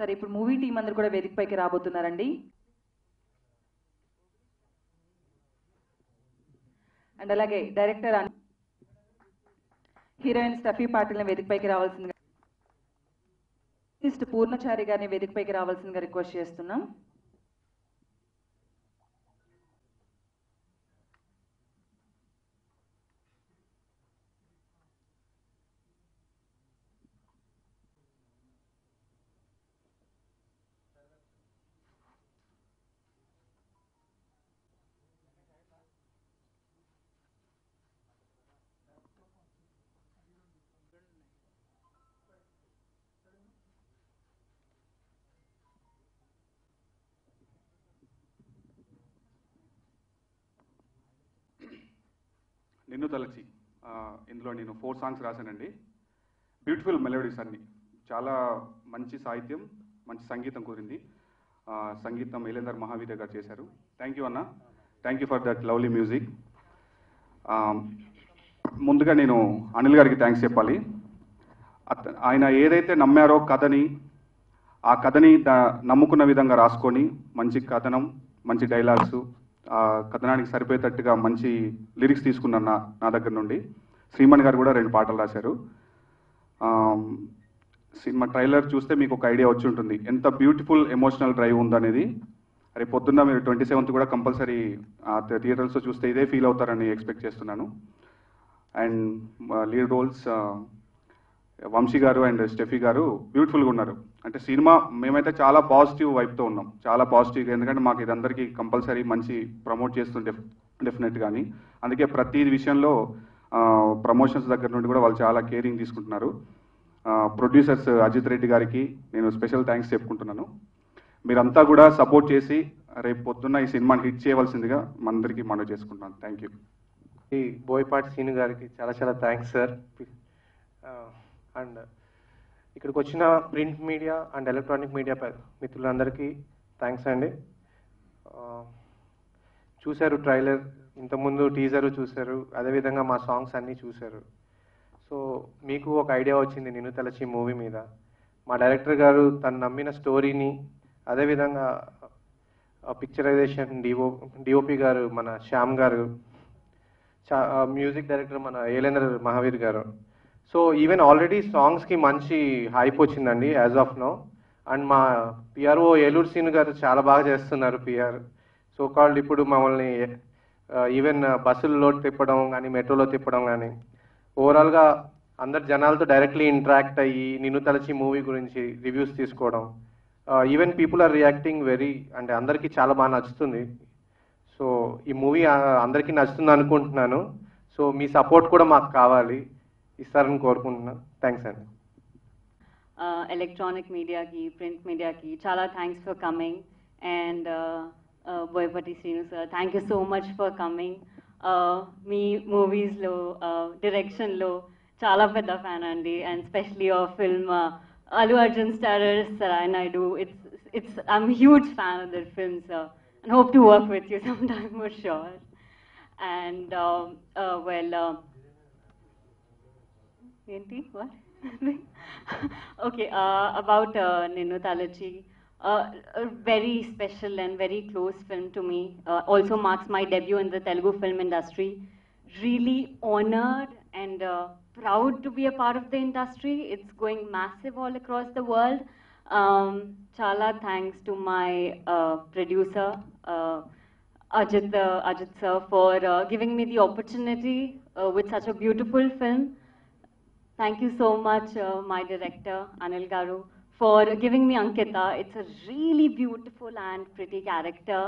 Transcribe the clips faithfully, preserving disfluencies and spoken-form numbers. సరే ఇప్పుడు movie team అందరూ కూడా వేదికపైకి రాబోతున్నారండి. అండ్ అలాగే డైరెక్టర్ హీరోయిన్ స్టఫీ పాటిల్ని వేదికపైకి రావాల్సిందిగా, ఆర్టిస్ట్ పూర్ణచారి గారిని వేదికపైకి రావాల్సిందిగా రిక్వెస్ట్ చేస్తున్నాం. నిన్ను తలచి ఇందులో నేను ఫోర్ సాంగ్స్ రాశానండి. బ్యూటిఫుల్ మెలోడీస్ అన్నీ, చాలా మంచి సాహిత్యం, మంచి సంగీతం కుదిరింది. సంగీతం యలేందర్ మహావీర గారు చేశారు. థ్యాంక్ యూ అన్న, thank you for that lovely music. ముందుగా నేను అనిల్ గారికి థ్యాంక్స్ చెప్పాలి. ఆయన ఏదైతే నమ్మారో కథని, ఆ కథని నమ్ముకున్న విధంగా రాసుకొని, మంచి కథనం, మంచి డైలాగ్స్, కథనానికి సరిపోయేటట్టుగా మంచి లిరిక్స్ తీసుకున్నాను నా నా దగ్గర నుండి. శ్రీమణి గారు కూడా రెండు పాటలు రాశారు. సినిమా ట్రైలర్ చూస్తే మీకు ఒక ఐడియా వచ్చి ఉంటుంది ఎంత బ్యూటిఫుల్ ఎమోషనల్ డ్రైవ్ ఉందనేది. రేపు పొద్దున్న మీరు ట్వంటీ సెవెంత్ కూడా కంపల్సరీ థియేటర్స్లో చూస్తే ఇదే ఫీల్ అవుతారని ఎక్స్పెక్ట్ చేస్తున్నాను. అండ్ లీడ్ రోల్స్ వంశీ గారు అండ్ స్టెఫీ గారు బ్యూటిఫుల్గా ఉన్నారు. అంటే సినిమా మేమైతే చాలా పాజిటివ్ వైపుతో ఉన్నాం, చాలా పాజిటివ్గా, ఎందుకంటే మాకు ఇది అందరికీ కంపల్సరీ మంచి ప్రమోట్ చేస్తుంది డెఫ్ డెఫినెట్ కానీ అందుకే ప్రతి విషయంలో ప్రమోషన్స్ దగ్గర నుండి కూడా వాళ్ళు చాలా కేరింగ్ తీసుకుంటున్నారు. ప్రొడ్యూసర్స్ అజిత్ రెడ్డి గారికి నేను స్పెషల్ థ్యాంక్స్ చెప్పుకుంటున్నాను. మీరంతా కూడా సపోర్ట్ చేసి రేపు పొద్దున్న ఈ సినిమాని హిట్ చేయవలసిందిగా మనందరికీ మనవి చేసుకుంటున్నాను. Thank you. ఈ బోయపాటి సీను గారికి చాలా చాలా థ్యాంక్స్ సార్. అండ్ ఇక్కడికి వచ్చిన print media and electronic media మిత్రులందరికీ థ్యాంక్స్ అండి. చూశారు ట్రైలర్, ఇంతకుముందు టీజరు చూశారు, అదేవిధంగా మా సాంగ్స్ అన్నీ చూశారు. సో మీకు ఒక ఐడియా వచ్చింది నిన్ను తలచి మూవీ మీద. మా డైరెక్టర్ గారు తను నమ్మిన స్టోరీని, అదేవిధంగా పిక్చరైజేషన్ డిఓ డిఓపి గారు మన శ్యామ్ గారు, మ్యూజిక్ డైరెక్టర్ మన యలేందర్ మహావీర్ గారు. సో ఈవెన్ ఆల్రెడీ సాంగ్స్కి మంచి హైప్ వచ్చిందండి యాజ్ ఆఫ్ నో. అండ్ మా పిఆర్ఓ ఏలూరు సీను గారు చాలా బాగా చేస్తున్నారు పిఆర్. సో కాల్డ్ ఇప్పుడు మమ్మల్ని ఈవెన్ బస్సుల్లో తిప్పడం కానీ, మెట్రోలో తిప్పడం కానీ, ఓవరాల్గా అందరు జనాలతో డైరెక్ట్లీ ఇంటరాక్ట్ అయ్యి నిన్ను తలచి మూవీ గురించి రివ్యూస్ తీసుకోవడం, even people are reacting very, అంటే అందరికీ చాలా బాగా నచ్చుతుంది. సో ఈ మూవీ అందరికీ నచ్చుతుంది అనుకుంటున్నాను. సో మీ సపోర్ట్ కూడా మాకు కావాలి, ఇస్తారని కోరుకుంటున్నాను. థ్యాంక్స్ అండి. ఎలక్ట్రానిక్ మీడియాకి, ప్రింట్ మీడియాకి చాలా thanks for coming. And Boyapati Srinu sir, thank you so much for coming. మీ మూవీస్లో డైరెక్షన్లో చాలా పెద్ద ఫ్యాన్ అండి. అండ్ స్పెషలీ ఆ film Allu Arjun starrer Sarrainodu, it's it's I'm huge fan of there film sir. And hope to work with you some time for sure. And well ఏంటి what okay about Ninnu తలచి, very special and very close film to me. Also marks my debut in the Telugu film industry. Really honored and proud to be a part of the industry. It's going massive all across the world. Chala thanks to my producer, Ajit sir, for giving me the opportunity with such a beautiful film. Thank you so much, my director, Anil Garu, for giving me Ankita. It's a really beautiful and pretty character.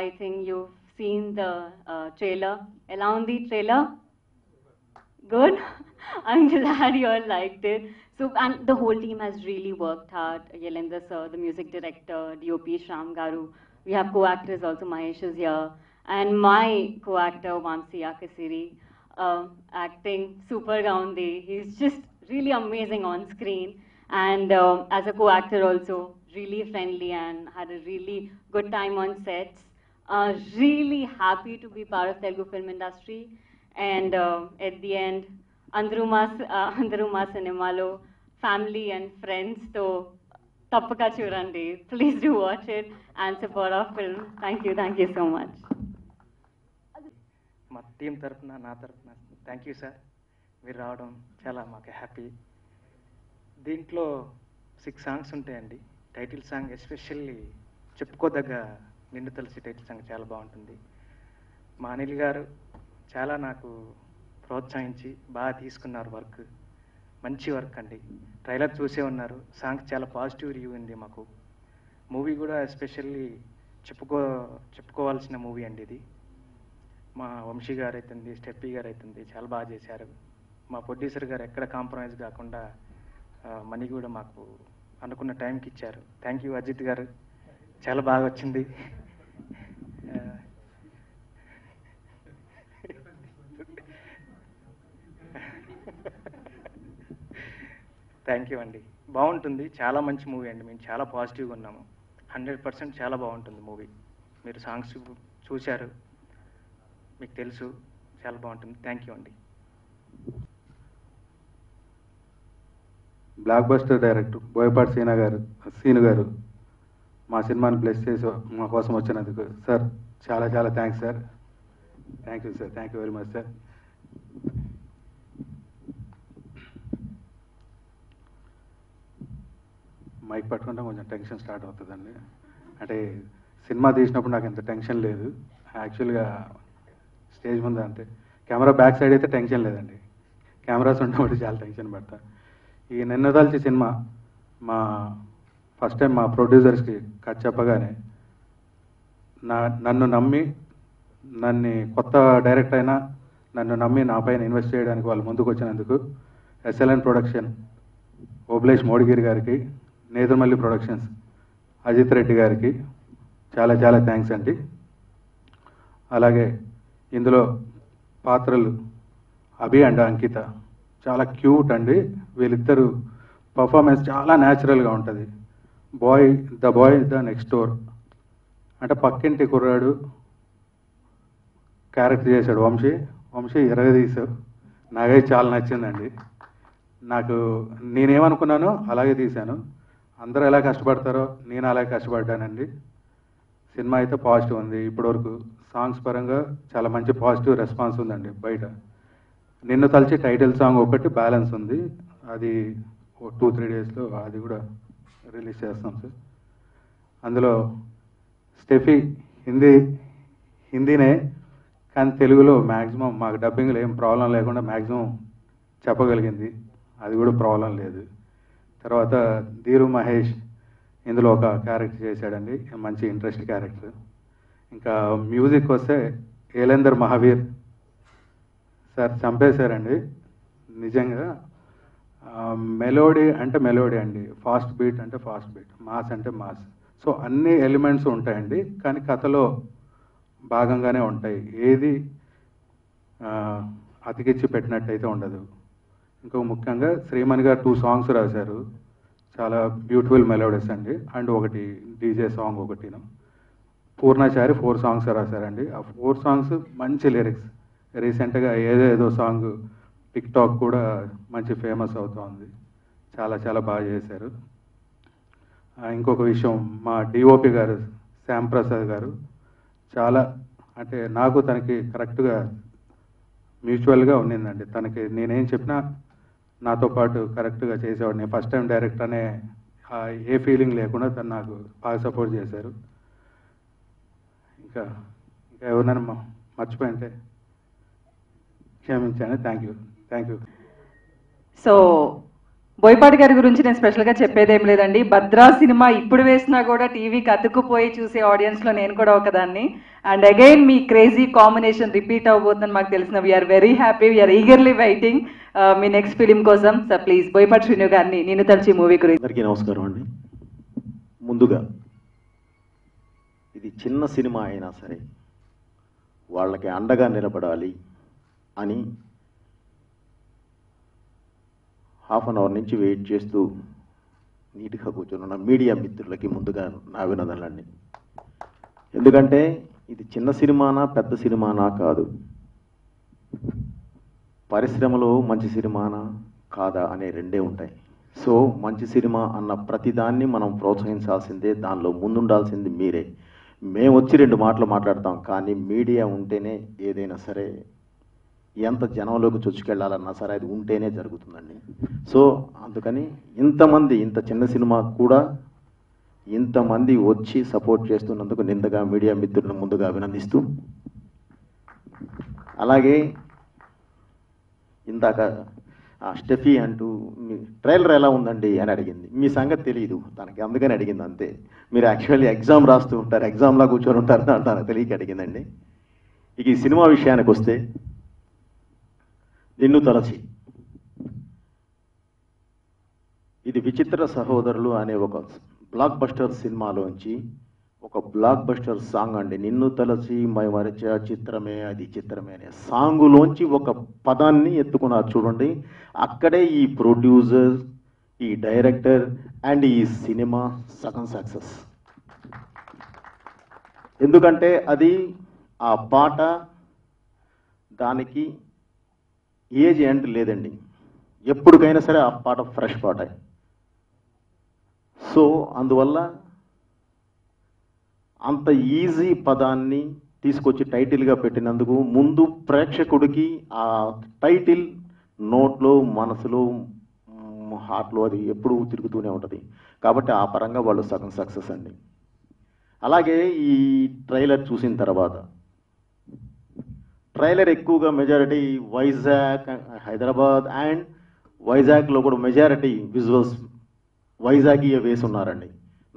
I think you've seen the uh, trailer. Along the trailer? Good? I'm glad you all liked it. So, and the whole team has really worked hard. Yelenda sir, the music director, D O P Shram Garu. We have co-actors also, Mahesh is here. And my co-actor, Vamsiya Kasiri. Uh, acting super gaundi. He's just really amazing on screen, and uh, as a co-actor also really friendly and had a really good time on sets. Uh, really happy to be part of Telugu film industry, and uh, at the end, Andruma uh, Andruma Cinemalo family and friends. So తప్పక చూడండి. Please do watch it and support our film. Thank you thank you so much. మా team తరఫున నా తరఫున thank you sir. మీరు రావడం చాలా మాకు హ్యాపీ. దీంట్లో సిక్స్ సాంగ్స్ ఉంటాయండి. టైటిల్ సాంగ్ ఎస్పెషల్లీ చెప్పుకోదగ్గ నిన్ను థలాచి టైటిల్ సాంగ్ చాలా బాగుంటుంది. మా అనిల్ గారు చాలా నాకు ప్రోత్సహించి బాగా తీసుకున్నారు వర్క్. మంచి వర్క్ అండి. ట్రైలర్ చూసే ఉన్నారు. సాంగ్ చాలా పాజిటివ్ రివ్యూ ఉంది మాకు. మూవీ కూడా ఎస్పెషల్లీ చెప్పుకో చెప్పుకోవాల్సిన మూవీ అండి ఇది. మా వంశీ గారు అవుతుంది, స్టెఫీ గారు అవుతుంది, చాలా బాగా చేశారు. మా ప్రొడ్యూసర్ గారు ఎక్కడ కాంప్రమైజ్ కాకుండా మనీ కూడా మాకు అనుకున్న టైంకి ఇచ్చారు. థ్యాంక్ యూ అజిత్ గారు, చాలా బాగా వచ్చింది. థ్యాంక్ యూ అండి. బాగుంటుంది, చాలా మంచి మూవీ అండి. మేము చాలా పాజిటివ్గా ఉన్నాము. హండ్రెడ్ పర్సెంట్ చాలా బాగుంటుంది మూవీ. మీరు సాంగ్స్ చూశారు, మీకు తెలుసు, చాలా బాగుంటుంది. థ్యాంక్ యూ అండి. Blockbuster director Boyapati Seenu garu scene గారు మా సినిమాని ప్లేస్ చేసి మా కోసం వచ్చినందుకు సార్ చాలా చాలా thanks sir. Thank you sir. Thank you very much sir. Mike పట్టుకుంటే కొంచెం టెన్షన్ స్టార్ట్ అవుతుందండి. అంటే సినిమా తీసినప్పుడు నాకు ఇంత టెన్షన్ లేదు యాక్చువల్గా. స్టేజ్ ముందు అంతే. కెమెరా బ్యాక్ సైడ్ అయితే టెన్షన్ లేదండి. కెమెరాస్ ఉన్నప్పుడు చాలా టెన్షన్ పడతా. ఈ నిన్ను థలాచి సినిమా మా ఫస్ట్ టైం మా ప్రొడ్యూసర్స్కి కథ చెప్పగానే నా నన్ను నమ్మి నన్ను కొత్త డైరెక్టర్ అయినా నన్ను నమ్మి నా పైన ఇన్వెస్ట్ చేయడానికి వాళ్ళు ముందుకు వచ్చినందుకు ఎస్ఎల్ఎన్ ప్రొడక్షన్, ఓబ్లేష్ మోడిగిరి గారికి, నేతమల్లి ప్రొడక్షన్స్, అజిత్ రెడ్డి గారికి చాలా చాలా థ్యాంక్స్ అండి. అలాగే ఇందులో పాత్రలు అభి అండ్ అంకిత చాలా క్యూట్ అండి. వీళ్ళిద్దరూ పర్ఫార్మెన్స్ చాలా న్యాచురల్గా ఉంటుంది. Boy the boy the next door అంటే పక్కింటి కుర్రాడు క్యారెక్టర్ చేశాడు వంశీ. వంశీ ఎరగదీశావు. నాకైతే చాలా నచ్చిందండి. నాకు నేనేమనుకున్నానో అలాగే తీశాను. అందరూ ఎలా కష్టపడతారో నేను అలాగే కష్టపడ్డానండి. సినిమా అయితే పాజిటివ్ ఉంది. ఇప్పటివరకు సాంగ్స్ పరంగా చాలా మంచి పాజిటివ్ రెస్పాన్స్ ఉందండి బయట. నిన్ను థలాచి టైటిల్ సాంగ్ ఒకటి బ్యాలెన్స్ ఉంది. అది టూ త్రీ డేస్లో అది కూడా రిలీజ్ చేస్తాం సార్. అందులో స్టెఫీ హిందీ హిందీనే కానీ తెలుగులో మ్యాక్సిమం మాకు డబ్బింగ్లో ఏం ప్రాబ్లం లేకుండా మ్యాక్సిమం చెప్పగలిగింది. అది కూడా ప్రాబ్లం లేదు. తర్వాత ధీరు మహేష్ ఇందులో ఒక క్యారెక్టర్ చేశాడండి, మంచి ఇంట్రెస్ట్ క్యారెక్టర్. ఇంకా మ్యూజిక్ వస్తే యలేందర్ మహావీర్ సార్ చంపేశారండి నిజంగా. మెలోడీ అంటే మెలోడీ అండి, ఫాస్ట్ బీట్ అంటే ఫాస్ట్ బీట్, మాస్ అంటే మాస్. సో అన్ని ఎలిమెంట్స్ ఉంటాయండి కానీ కథలో భాగంగానే ఉంటాయి. ఏది అతికిచ్చి పెట్టినట్టయితే ఉండదు. ఇంకో ముఖ్యంగా శ్రీ మనిగారు టూ సాంగ్స్ రాశారు, చాలా బ్యూటిఫుల్ మెలోడీస్ అండి. అండ్ ఒకటి డీజే సాంగ్ ఒకటిను. పూర్ణాచారి ఫోర్ సాంగ్స్ రాశారండి. ఆ ఫోర్ సాంగ్స్ మంచి లిరిక్స్. రీసెంట్గా ఏదో ఏదో సాంగ్ టిక్ టాక్ కూడా మంచి ఫేమస్ అవుతుంది. చాలా చాలా బాగా చేశారు. ఇంకొక విషయం, మా డిఓపి గారు శ్యామ్ ప్రసాద్ గారు చాలా అంటే నాకు తనకి కరెక్ట్గా మ్యూచువల్గా ఉన్నిందండి. తనకి నేనేం చెప్పినా నాతో పాటు కరెక్ట్గా చేసేవాడు. నేను ఫస్ట్ టైం డైరెక్టర్ అనే ఏ ఫీలింగ్ లేకుండా తను నాకు బాగా సపోర్ట్ చేశారు. ఇంకా ఇంకా ఎవరినైనా మర్చిపోయింటే క్షమించాను. Thank you thank you. So Boyapati గారి గురించి నేను స్పెషల్గా చెప్పేది ఏం లేదండి. భద్రా సినిమా ఇప్పుడు వేసినా కూడా టీవీకి అతుక్కుపోయి చూసే ఆడియన్స్లో నేను కూడా ఒకదాన్ని. అండ్ అగైన్ మీ క్రేజీ కాంబినేషన్ రిపీట్ అవ్వబోతుందని మాకు తెలిసిన we are very happy, we are eagerly waiting మీ నెక్స్ట్ ఫిలిం కోసం. సార్ ప్లీజ్ బోయపాటి శ్రీను గారిని నిన్ను థలాచి మూవీ గురించి. అందరికీ నమస్కారం అండి. ముందుగా ఇది చిన్న సినిమా అయినా సరే వాళ్ళకి అండగా నిలబడాలి అని హాఫ్ అన్ అవర్ నుంచి వెయిట్ చేస్తూ నీట్గా కూర్చున్న మీడియా మిత్రులకి ముందుగా నా అభినందనలండి. ఎందుకంటే ఇది చిన్న సినిమానా పెద్ద సినిమానా కాదు, పరిశ్రమలో మంచి సినిమానా కాదా అనే రెండే ఉంటాయి. సో మంచి సినిమా అన్న ప్రతిదాన్ని మనం ప్రోత్సహించాల్సిందే, దానిలో ముందుండాల్సింది మీరే. మేము వచ్చి రెండు మాటలు మాట్లాడతాం, కానీ మీడియా ఉంటేనే ఏదైనా సరే ఎంత జనంలోకి చొచ్చుకెళ్ళాలన్నా సరే అది ఉంటేనే జరుగుతుందండి. సో అందుకని ఇంతమంది, ఇంత చిన్న సినిమా కూడా ఇంతమంది వచ్చి సపోర్ట్ చేస్తున్నందుకు నిందగా మీడియా మిత్రులను ముందుగా అభినందిస్తూ, అలాగే ఇందాక స్టెఫీ అంటూ మీ ట్రైలర్ ఎలా ఉందండి అని అడిగింది. మీ సంగతి తెలియదు తనకి, అందుకని అడిగింది అంతే. మీరు యాక్చువల్లీ ఎగ్జామ్ రాస్తూ ఉంటారు, ఎగ్జామ్లా కూర్చొని ఉంటారు, తనకు తెలియక అడిగిందండి. ఇక ఈ సినిమా విషయానికి వస్తే, నిన్ను తలచి ఇది విచిత్ర సహోదరులు అనే ఒక బ్లాక్ బస్టర్ సినిమాలోంచి ఒక బ్లాక్ బస్టర్ సాంగ్ అండి. నిన్ను తలచి మై మరిచే చిత్రమే అది చిత్రమే అనే సాంగులోంచి ఒక పదాన్ని ఎత్తుకున్నారు చూడండి. అక్కడే ఈ ప్రొడ్యూసర్, ఈ డైరెక్టర్ అండ్ ఈ సినిమా సగం సక్సెస్. ఎందుకంటే అది ఆ పాట దానికి ఏజ్ ఎండ్ లేదండి, ఎప్పటికైనా సరే ఆ పాట ఫ్రెష్ పాట. సో అందువల్ల అంత ఈజీ పదాన్ని తీసుకొచ్చి టైటిల్గా పెట్టినందుకు ముందు ప్రేక్షకుడికి ఆ టైటిల్ నోట్లో, మనసులో, హార్ట్లో అది ఎప్పుడూ తిరుగుతూనే ఉంటుంది. కాబట్టి ఆ పరంగా వాళ్ళు సగం సక్సెస్ అండి. అలాగే ఈ ట్రైలర్ చూసిన తర్వాత, ట్రైలర్ ఎక్కువగా మెజారిటీ వైజాగ్, హైదరాబాద్ అండ్ వైజాగ్లో కూడా మెజారిటీ విజువల్స్ వైజాగీయ వేసి ఉన్నారండి.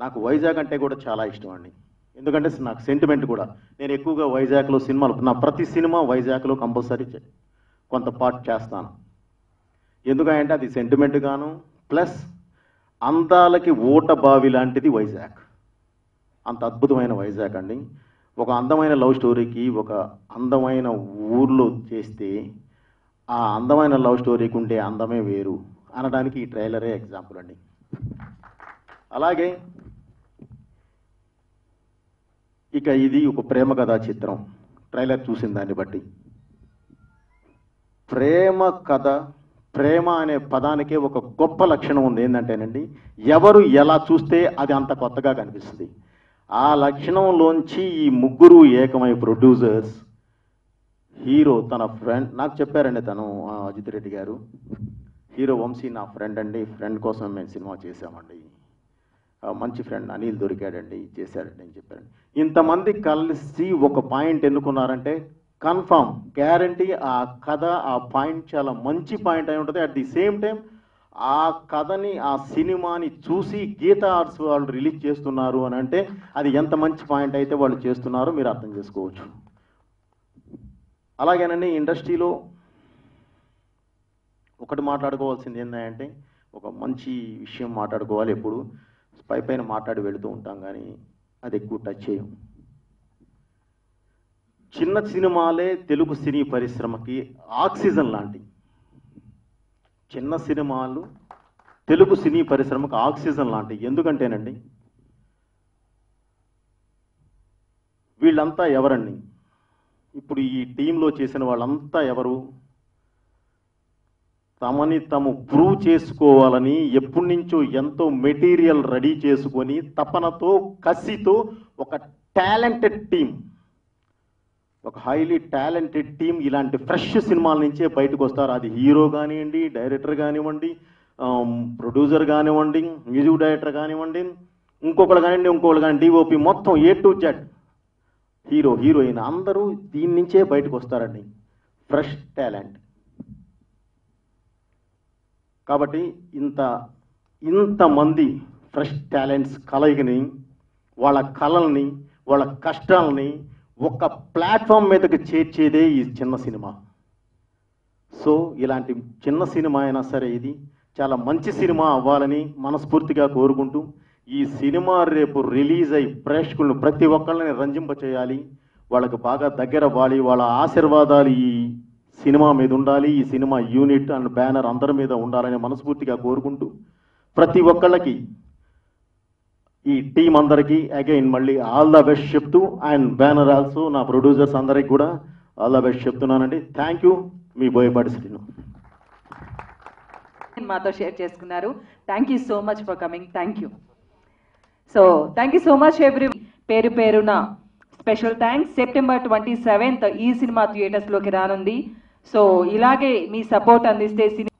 నాకు వైజాగ్ అంటే కూడా చాలా ఇష్టం అండి, ఎందుకంటే నాకు సెంటిమెంట్ కూడా. నేను ఎక్కువగా వైజాగ్లో సినిమాలు, నా ప్రతి సినిమా వైజాగ్లో కంపల్సరీ కొంత పార్ట్ చేస్తాను. ఎందుకంటే అది సెంటిమెంట్ గాను, ప్లస్ అందాలకి ఓట బావి లాంటిది వైజాగ్, అంత అద్భుతమైన వైజాగ్ అండి. ఒక అందమైన లవ్ స్టోరీకి ఒక అందమైన ఊర్లో చేస్తే ఆ అందమైన లవ్ స్టోరీకి ఉండే అందమే వేరు అనడానికి ఈ ట్రైలరే ఎగ్జాంపుల్ అండి. అలాగే ఇక ఇది ఒక ప్రేమ కథా చిత్రం. ట్రైలర్ చూసిన దాన్ని బట్టి ప్రేమ కథ, ప్రేమ అనే పదానికే ఒక గొప్ప లక్షణం ఉంది. ఏంటంటేనండి, ఎవరు ఎలా చూస్తే అది అంత కొత్తగా కనిపిస్తుంది. ఆ లక్షణంలోంచి ఈ ముగ్గురు ఏకమై ప్రొడ్యూసర్స్, హీరో తన ఫ్రెండ్, నాకు చెప్పారండి తను, అజిత్ రెడ్డి గారు, హీరో వంశీ నా ఫ్రెండ్ అండి, ఫ్రెండ్ కోసం మేము సినిమా చేశామండి, మంచి ఫ్రెండ్ అనిల్ దొరికాడండి, చేశాడండి అని చెప్పారండి. ఇంతమంది కలిసి ఒక పాయింట్ ఎన్నుకున్నారంటే కన్ఫామ్ గ్యారంటీ ఆ కథ, ఆ పాయింట్ చాలా మంచి పాయింట్ అయి ఉంటుంది. అట్ ది సేమ్ టైం ఆ కథని, ఆ సినిమాని చూసి గీతా ఆర్ట్స్ వాళ్ళు రిలీజ్ చేస్తున్నారు అని అంటే అది ఎంత మంచి పాయింట్ అయితే వాళ్ళు చేస్తున్నారో మీరు అర్థం చేసుకోవచ్చు. అలాగేనండి, ఇండస్ట్రీలో ఒకటి మాట్లాడుకోవాల్సింది ఏంటంటే, ఒక మంచి విషయం మాట్లాడుకోవాలి. ఎప్పుడు పై పైన మాట్లాడి వెళుతూ ఉంటాం కానీ అది ఎక్కువ టచ్ చేయం. చిన్న సినిమాలే తెలుగు సినీ పరిశ్రమకి ఆక్సిజన్ లాంటివి. చిన్న సినిమాలు తెలుగు సినీ పరిశ్రమకు ఆక్సిజన్ లాంటివి. ఎందుకంటేనండి, వీళ్ళంతా ఎవరండి, ఇప్పుడు ఈ టీంలో చేసిన వాళ్ళంతా ఎవరు, తమని తాము ప్రూవ్ చేసుకోవాలని ఎప్పటి నుంచో ఎంతో మెటీరియల్ రెడీ చేసుకొని తపనతో, కసితో ఒక టాలెంటెడ్ టీం, ఒక హైలీ టాలెంటెడ్ టీం ఇలాంటి ఫ్రెష్ సినిమాల నుంచే బయటకు వస్తారు. అది హీరో కానివ్వండి, డైరెక్టర్ కానివ్వండి, ప్రొడ్యూసర్ కానివ్వండి, మ్యూజిక్ డైరెక్టర్ కానివ్వండి, ఇంకొకరు కానివ్వండి, ఇంకొకరు కానీ డిఓపి, మొత్తం A to Z, hero, heroine అందరూ దీని నుంచే బయటకు వస్తారండి, ఫ్రెష్ టాలెంట్. కాబట్టి ఇంత ఇంతమంది ఫ్రెష్ టాలెంట్స్ కలయికని, వాళ్ళ కళల్ని, వాళ్ళ కష్టాలని ఒక ప్లాట్ఫామ్ మీదకి చేర్చేదే ఈ చిన్న సినిమా. సో ఇలాంటి చిన్న సినిమా అయినా సరే ఇది చాలా మంచి సినిమా అవ్వాలని మనస్ఫూర్తిగా కోరుకుంటూ, ఈ సినిమా రేపు రిలీజ్ అయ్యి ప్రేక్షకులను, ప్రతి ఒక్కళ్ళని రంజింప చేయాలి, వాళ్ళకు బాగా దగ్గర అవ్వాలి, వాళ్ళ ఆశీర్వాదాలు ఈ సినిమా మీద ఉండాలి, ఈ సినిమా యూనిట్ అండ్ బ్యానర్ అందరి మీద ఉండాలని మనస్ఫూర్తిగా కోరుకుంటూ, ప్రతి ఒక్కళ్ళకి, ఈ టీం అందరికీ అగైన్ మళ్ళీ ఆల్ ద బెస్ట్ చెప్తూ, అండ్ బ్యానర్ ఆల్సో నా ప్రొడ్యూసర్స్ అందరికీ కూడా ఆల్ ద బెస్ట్ చెప్తున్నానండి. Thank you. మీ బోయపాటి శ్రీను. మాతో షేర్ చేసుకున్నారు. Thank you so much for coming. Thank you. So thank you so much every పేరు పేరున special thanks. September twenty seventh ఈ సినిమా థియేటర్స్లోకి రానుంది. సో ఇలాగే మీ సపోర్ట్ అందిస్తే